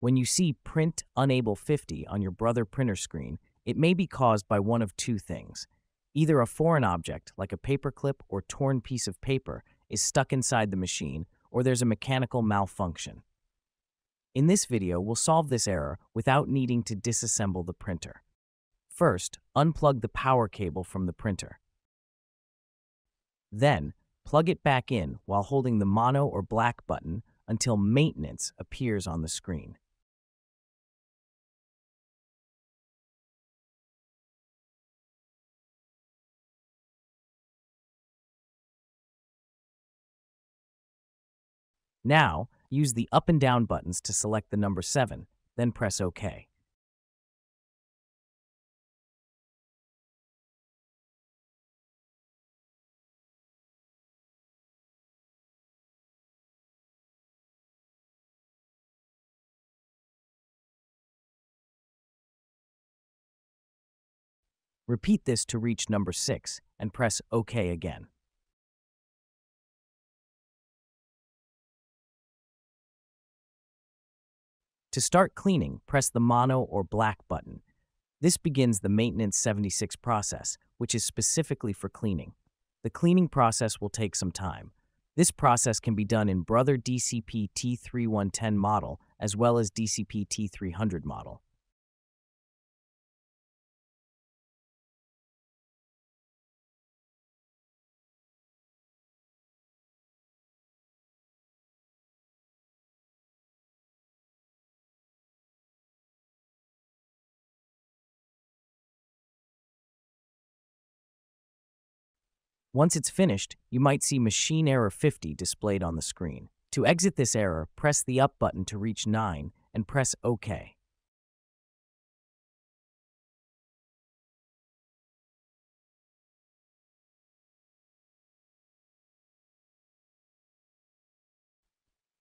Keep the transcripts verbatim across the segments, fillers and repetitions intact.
When you see print unable fifty on your Brother printer screen, it may be caused by one of two things. Either a foreign object, like a paperclip or torn piece of paper, is stuck inside the machine, or there's a mechanical malfunction. In this video, we'll solve this error without needing to disassemble the printer. First, unplug the power cable from the printer. Then, plug it back in while holding the mono or black button until maintenance appears on the screen. Now, use the up and down buttons to select the number seven, then press OK. Repeat this to reach number six and press OK again. To start cleaning, press the mono or black button. This begins the Maintenance seventy-six process, which is specifically for cleaning. The cleaning process will take some time. This process can be done in Brother D C P T three one zero model as well as D C P T three hundred model. Once it's finished, you might see Machine Error fifty displayed on the screen. To exit this error, press the up button to reach nine and press OK.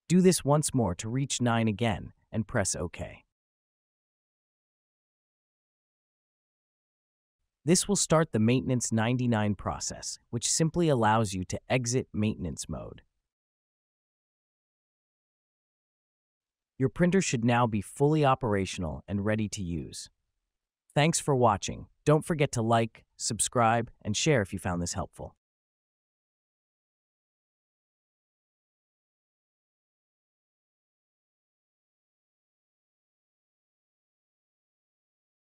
Do this once more to reach nine again and press OK. This will start the Maintenance ninety-nine process, which simply allows you to exit maintenance mode. Your printer should now be fully operational and ready to use. Thanks for watching. Don't forget to like, subscribe, and share if you found this helpful.